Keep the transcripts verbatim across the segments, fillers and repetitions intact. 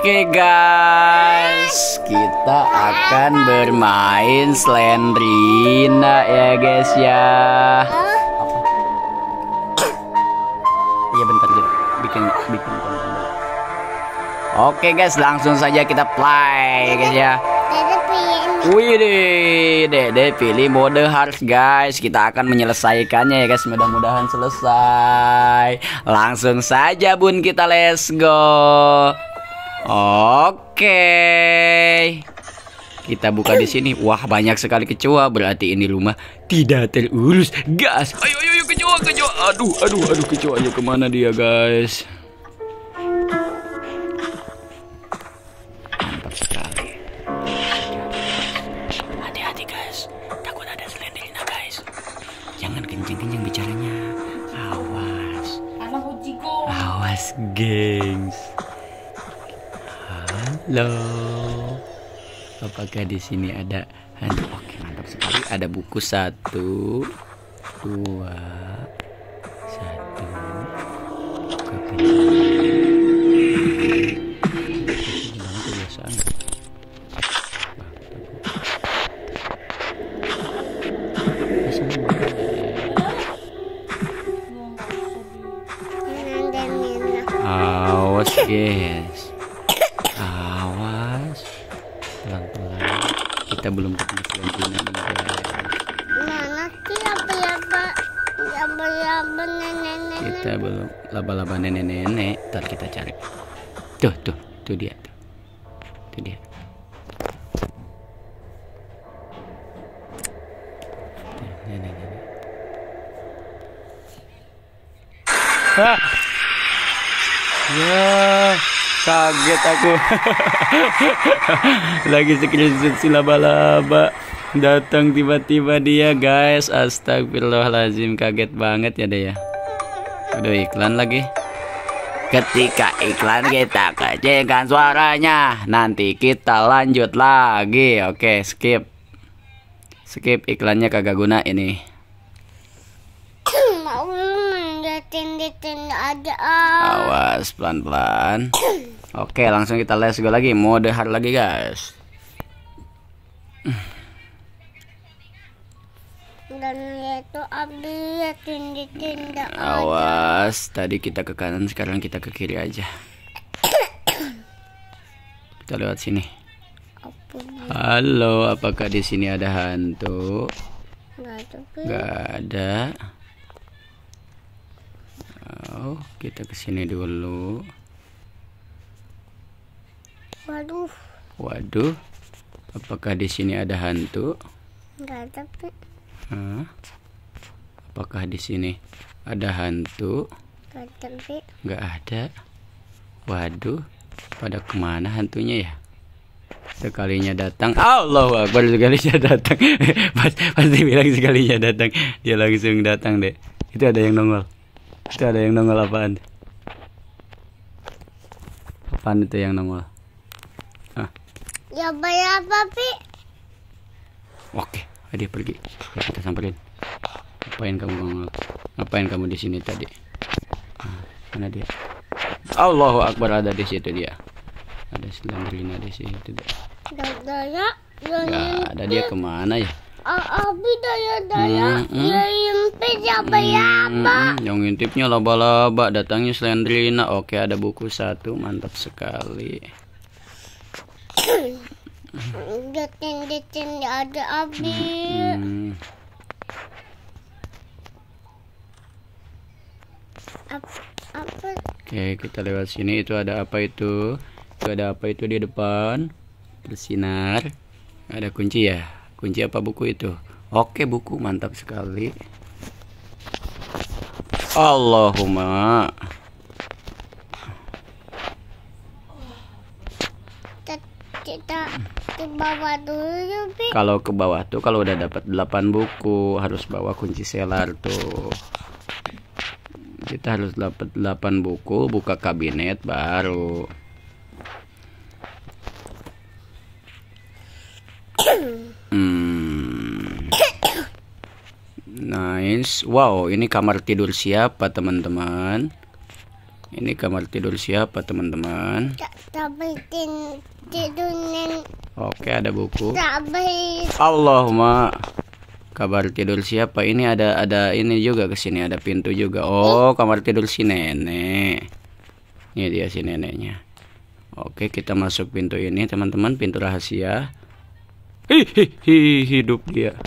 Oke guys, kita akan bermain Slendrina ya guys ya. Iya bentar dulu, bikin bikin konten. Oke guys, langsung saja kita play ya guys ya. Wih deh, deh pilih mode hard guys. Kita akan menyelesaikannya ya guys. Mudah-mudahan selesai. Langsung saja bun, kita let's go. Oke, kita buka di sini. Wah, banyak sekali kecoa. Berarti ini rumah tidak terurus guys. Ayo ayo, ayo kecoa kecoa. Aduh aduh aduh, kecoanya kemana dia guys? Gengs, halo. Apakah di sini ada hantu? Oke, mantap sekali. Ada buku satu, dua, satu. Awas guys, awas, pelan-pelan. Kita belum ketemu Slendrina nih guys. Kita belum laba-laba nenek-nenek. Ntar kita cari. Tuh tuh tuh dia tuh, tuh dia. Nenek-nenek. Ah. Ya, kaget aku. Lagi screenshot si laba-laba. Datang tiba-tiba dia guys. Astagfirullahaladzim, kaget banget ya deh ya. Udah iklan lagi. Ketika iklan kita kecilkan suaranya. Nanti kita lanjut lagi. Oke, skip. Skip iklannya, kagak guna ini. Mau ada. Awas, pelan-pelan. Oke, langsung kita let's go lagi. Mode hard lagi guys. Dan itu abis tindak. Awas, tadi kita ke kanan, sekarang kita ke kiri aja. Kita lewat sini. Halo, apakah di sini ada hantu? Nggak ada. Oh, kita kesini dulu. Waduh. Waduh. Apakah di sini ada hantu? Enggak ada, Pak. Hah? Apakah di sini ada hantu? Enggak ada, Pak. Enggak ada. Waduh. Pada kemana hantunya ya? Sekalinya datang. Allahu Akbar, sekalinya datang. Pasti bilang sekalinya datang. Dia langsung datang deh. Itu ada yang nongol. Itu ada yang nongol apaan? Apaan itu yang nongol? Ah. Ya bayar apa, Pi? Oke, dia pergi. Ya, kita samperin. Ngapain kamu nongol? Ngapain kamu di sini tadi? Ah, mana dia? Allahu Akbar, ada di situ dia. Ada Slendrina di situ. Daya, daya. Ada dia kemana ya? Abi daya daya. Siapa ya, Pak? Yang ngintipnya laba-laba, datangnya Slendrina. Oke, ada buku satu, mantap sekali. Detin-detin ada abi. Hmm. Oke, kita lewat sini. Itu ada apa itu? Itu ada apa itu di depan? Bersinar. Ada kunci ya? Kunci apa buku itu? Oke, buku, mantap sekali. Allahumma. Kita ke bawah dulu. Kalau ke bawah tuh kalau udah dapat delapan buku harus bawa kunci selar tuh. Kita harus dapat delapan buku, buka kabinet baru. Nice. Wow, ini kamar tidur siapa teman-teman? Ini kamar tidur siapa, teman-teman? Oke, ada buku. Allahumma. Kamar tidur siapa? Ini ada ada ini juga ke sini, ada pintu juga. Oh, kamar tidur si nenek. Ini dia si neneknya. Oke, kita masuk pintu ini, teman-teman, pintu rahasia. Hihihi, hidup dia.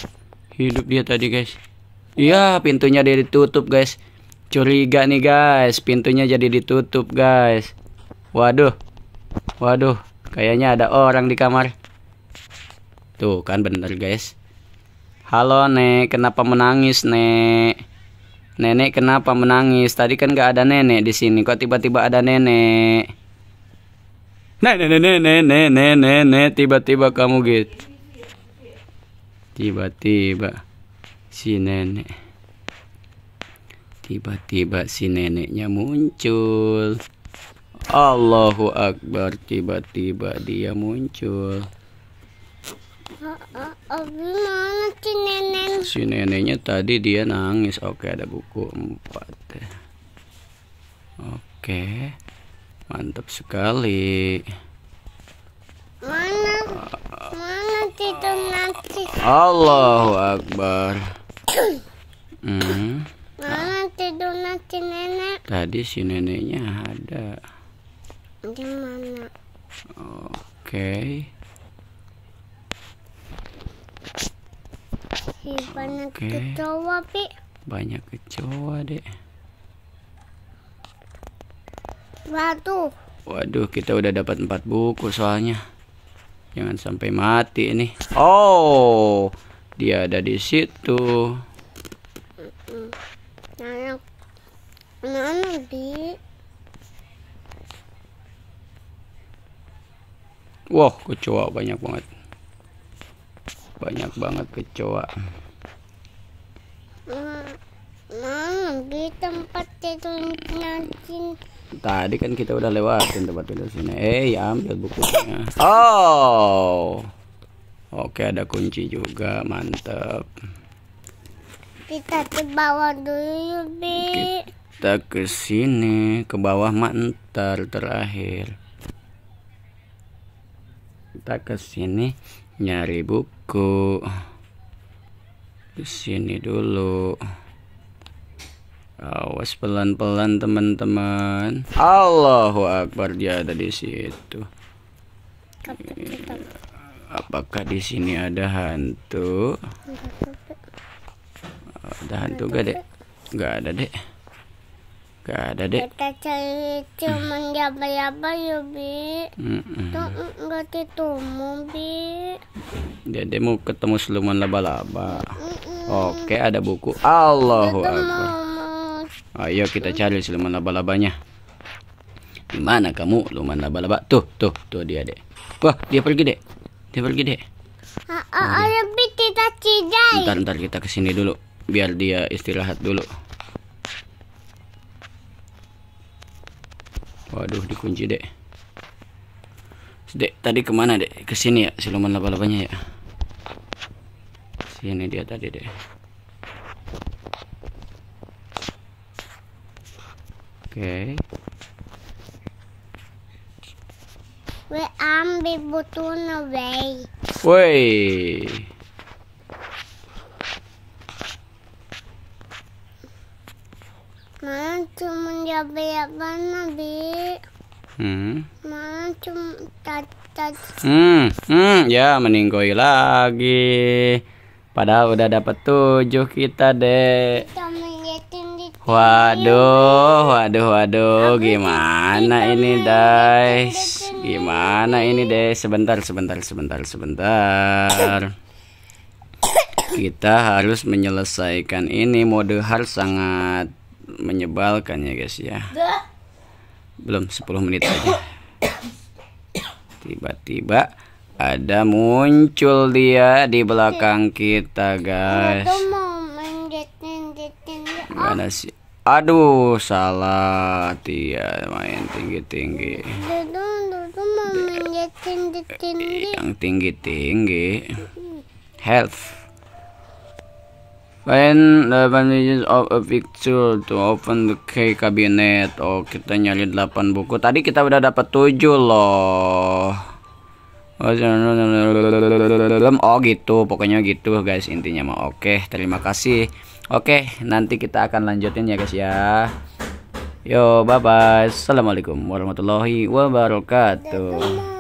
Hidup dia tadi, guys. Iya, pintunya dia ditutup, guys. Curiga nih, guys. Pintunya jadi ditutup, guys. Waduh. Waduh, kayaknya ada orang di kamar. Tuh, kan bener, guys. Halo, Nek, kenapa menangis, Nek? Nenek kenapa menangis? Tadi kan gak ada nenek di sini. Kok tiba-tiba ada nenek? Nenek, nenek, nenek, nenek, nenek, tiba-tiba kamu gitu. Tiba-tiba si nenek. Tiba-tiba si neneknya muncul. Allahu Akbar, tiba-tiba dia muncul. Si neneknya tadi dia nangis. Oke, ada buku empat. Oke, mantap sekali. Mana, mana tidur nanti? Allahu Akbar. hmm. Mana tidur nanti nenek? Tadi si neneknya ada. Di mana? Oke. Banyak okay. kecoa, Pi. Banyak kecoa, Dek. Waduh. Waduh, kita udah dapat empat buku soalnya. Jangan sampai mati ini. Oh, dia ada di situ. Mana, mana, Bi? Wah, kecoa banyak banget. Banyak banget kecoa. Mana di tempat tidur nanti? Tadi kan kita udah lewatin tempat tidur sini. Eh, ambil bukunya. Oh, oke, ada kunci juga, mantap. Kita ke bawah dulu, Bi. Kita ke sini, ke bawah mantar terakhir. Kita ke sini. Nyari buku di sini dulu. Awas pelan-pelan, teman-teman. Allahu Akbar, dia ada di situ. Apakah di sini ada hantu? Ada hantu gak, Dek? Gak ada, Dek. Gak ada, Dek. Kita cari cuman laba-laba, Yubi. Enggak ketemu, Bi. Dede mau ketemu siluman laba-laba. Oke, ada buku. Allahu Akbar. Ayo kita cari siluman laba-labanya. Di mana kamu, siluman laba-laba? Tuh, tuh, tuh dia, Dek. Wah, dia pergi, Dek. Dia pergi, Dek. Lebih kita cidai. Ntar, ntar kita kesini dulu. Biar dia istirahat dulu. Waduh, dikunci, Dek. Dek, tadi kemana, Dek? Kesini ya, siluman laba-labanya ya. Sini dia tadi, Dek. Oke. We ambil butuna, wey. Wey. Mana cuma laba-laba, Nabi? Hmm. Mana cuma tatat. Hmm, hmm, ya meninggoy lagi. Padahal udah dapat tujuh kita, Dek. Waduh, waduh, waduh, gimana ini, guys? Gimana ini, Dek? Sebentar, sebentar, sebentar, sebentar. Kita harus menyelesaikan ini. Mode hard sangat menyebalkan ya, guys, ya. Belum sepuluh menit aja. Tiba-tiba ada muncul dia di belakang kita, guys. Mana sih? Aduh, salah, dia main tinggi-tinggi. Yang tinggi-tinggi. Health. Find delapan pages of a picture to open the key cabinet. Oh, kita nyari delapan buku. Tadi kita udah dapat tujuh loh. Oh gitu, pokoknya gitu guys, intinya mah. Oke, terima kasih. Oke, nanti kita akan lanjutin ya guys ya. Yo, bye bye. Assalamualaikum warahmatullahi wabarakatuh.